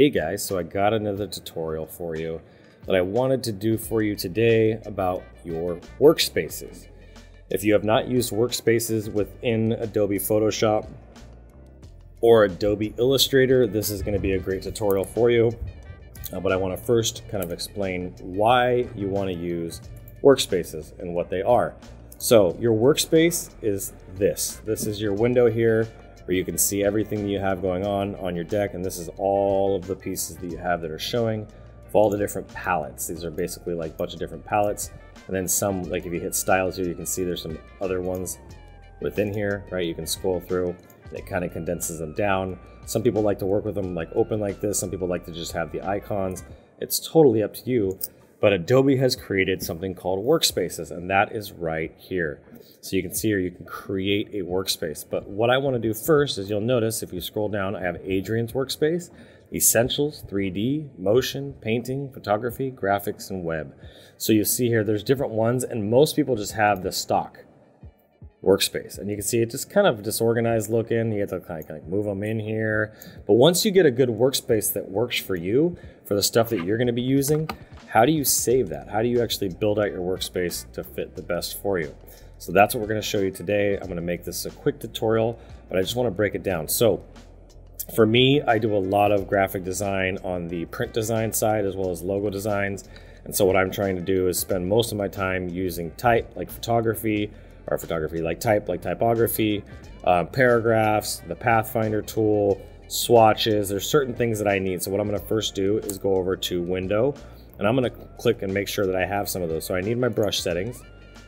Hey guys, so I got another tutorial for you that I wanted to do for you today about your workspaces. If you have not used workspaces within Adobe Photoshop or Adobe Illustrator, this is going to be a great tutorial for you. But I want to first kind of explain why you want to use workspaces and what they are. So your workspace is this. This is your window here where you can see everything that you have going on your deck, and this is all of the pieces that you have that are showing of all the different palettes. These are basically like a bunch of different palettes, and then some, like if you hit styles here, you can see there's some other ones within here, right? You can scroll through and it kind of condenses them down. Some people like to work with them like open like this. Some people like to just have the icons. It's totally up to you. But Adobe has created something called workspaces, and that is right here. So you can see here, you can create a workspace. But what I want to do first is you'll notice if you scroll down, I have Adrian's workspace, Essentials, 3D, Motion, Painting, Photography, Graphics, and Web. So you see here, there's different ones, and most people just have the stock workspace. And you can see it just kind of disorganized looking. You have to kind of like move them in here. But once you get a good workspace that works for you, for the stuff that you're going to be using, how do you save that? How do you actually build out your workspace to fit the best for you? So that's what we're going to show you today. I'm going to make this a quick tutorial, but I just want to break it down. So for me, I do a lot of graphic design on the print design side as well as logo designs. And so what I'm trying to do is spend most of my time using type like photography, or photography like type like typography, paragraphs, the Pathfinder tool, swatches. There's certain things that I need. So what I'm going to first do is go over to Window, and I'm going to click and make sure that I have some of those. So I need my brush settings.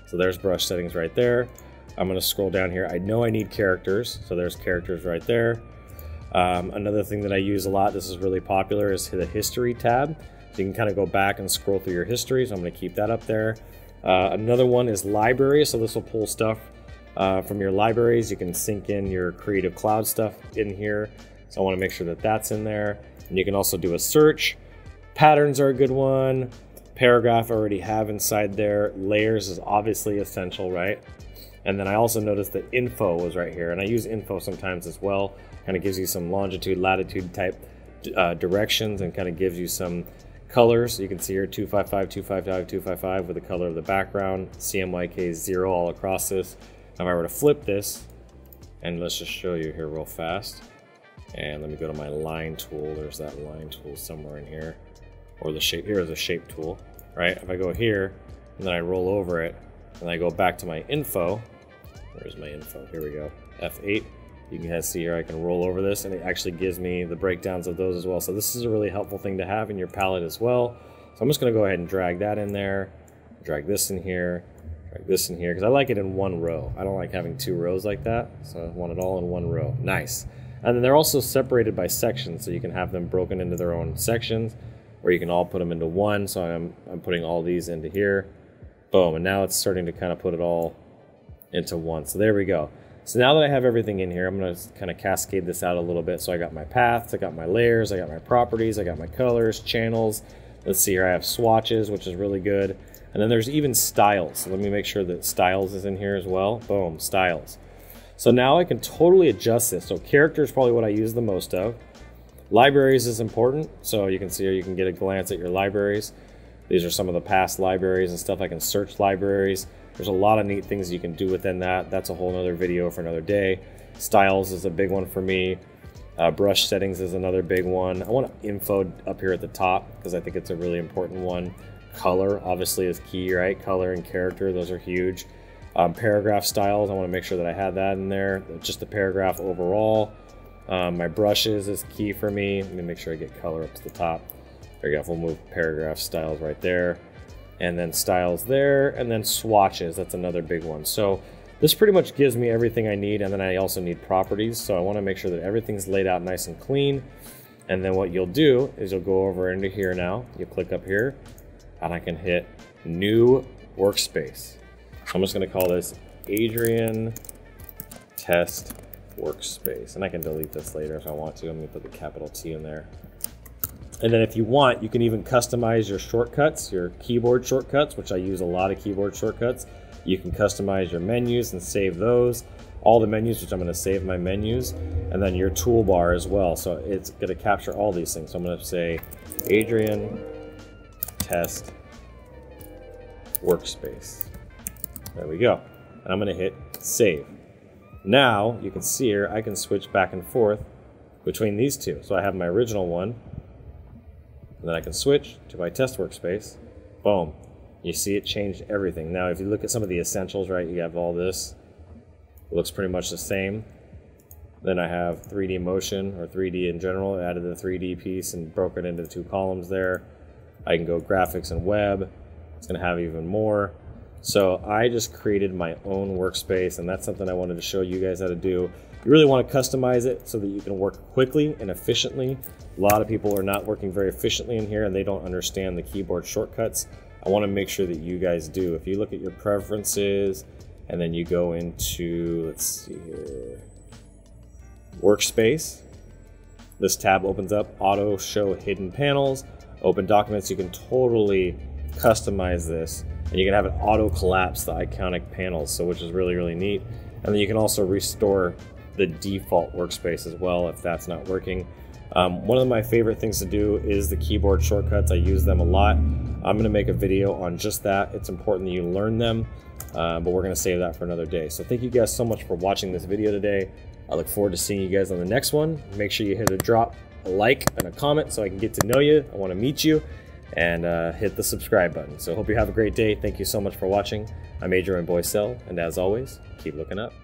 So there's brush settings right there. I'm going to scroll down here. I know I need characters. So there's characters right there. Another thing that I use a lot, this is really popular, is the history tab. So you can kind of go back and scroll through your history. So I'm going to keep that up there. Another one is library. So this will pull stuff from your libraries. You can sync in your Creative Cloud stuff in here. So I want to make sure that that's in there. And you can also do a search. Patterns are a good one. Paragraph I already have inside there. Layers is obviously essential, right? And then I also noticed that info was right here, and I use info sometimes as well. Kind of gives you some longitude, latitude type directions, and kind of gives you some colors. So you can see here 255, 255, 255 with the color of the background. CMYK 0 all across this. Now if I were to flip this, and let's just show you here real fast. And let me go to my line tool. There's that line tool somewhere in here. Or the shape, here is a shape tool, right? If I go here and then I roll over it and I go back to my info, where's my info? Here we go, F8. You can kind of see here I can roll over this and it actually gives me the breakdowns of those as well. So this is a really helpful thing to have in your palette as well. So I'm just gonna go ahead and drag that in there, drag this in here, drag this in here, because I like it in one row. I don't like having two rows like that. So I want it all in one row, nice. And then they're also separated by sections. So you can have them broken into their own sections, or you can all put them into one. So I'm putting all these into here, boom. And now it's starting to kind of put it all into one. So there we go. So now that I have everything in here, I'm gonna kind of cascade this out a little bit. So I got my paths, I got my layers, I got my properties, I got my colors, channels. Let's see here, I have swatches, which is really good. And then there's even styles. So let me make sure that styles is in here as well. Boom, styles. So now I can totally adjust this. So character is probably what I use the most of. Libraries is important. So you can see here, you can get a glance at your libraries. These are some of the past libraries and stuff. I can search libraries. There's a lot of neat things you can do within that. That's a whole nother video for another day. Styles is a big one for me. Brush settings is another big one. I want info up here at the top because I think it's a really important one. Color obviously is key, right? Color and character, those are huge. Paragraph styles, I want to make sure that I had that in there. Just the paragraph overall. My brushes is key for me. Let me make sure I get color up to the top. There you go, we'll move paragraph styles right there. And then styles there, and then swatches, that's another big one. So this pretty much gives me everything I need, and then I also need properties. So I want to make sure that everything's laid out nice and clean. And then what you'll do is you'll go over into here now. You click up here, and I can hit New Workspace. I'm just going to call this Adrian Test Workspace, and I can delete this later if I want to. I'm going to put the capital T in there. And then if you want, you can even customize your shortcuts, your keyboard shortcuts, which I use a lot of keyboard shortcuts. You can customize your menus and save those. all the menus, which I'm going to save my menus, and then your toolbar as well. So it's going to capture all these things. So I'm going to say Adrian test workspace. There we go. And I'm going to hit save. Now you can see here, I can switch back and forth between these two. So I have my original one, and then I can switch to my test workspace. Boom. You see it changed everything. Now if you look at some of the essentials, right, you have all this. It looks pretty much the same. Then I have 3D motion, or 3D in general. I added the 3D piece and broke it into two columns there. I can go graphics and web. It's going to have even more. So I just created my own workspace, and that's something I wanted to show you guys how to do. You really want to customize it so that you can work quickly and efficiently. A lot of people are not working very efficiently in here, and they don't understand the keyboard shortcuts. I want to make sure that you guys do. If you look at your preferences, and then you go into, let's see here, workspace. This tab opens up, auto show hidden panels, open documents. You can totally customize this, and you can have it auto collapse the iconic panels, so which is really, really neat. And then you can also restore the default workspace as well if that's not working. One of my favorite things to do is the keyboard shortcuts. I use them a lot. I'm going to make a video on just that. It's important that you learn them, but we're going to save that for another day. So thank you guys so much for watching this video today. I look forward to seeing you guys on the next one. Make sure you hit a drop, a like, and a comment so I can get to know you. I want to meet you. And hit the subscribe button. So hope you have a great day. Thank you so much for watching. I'm Adrian Boysel, and as always, keep looking up.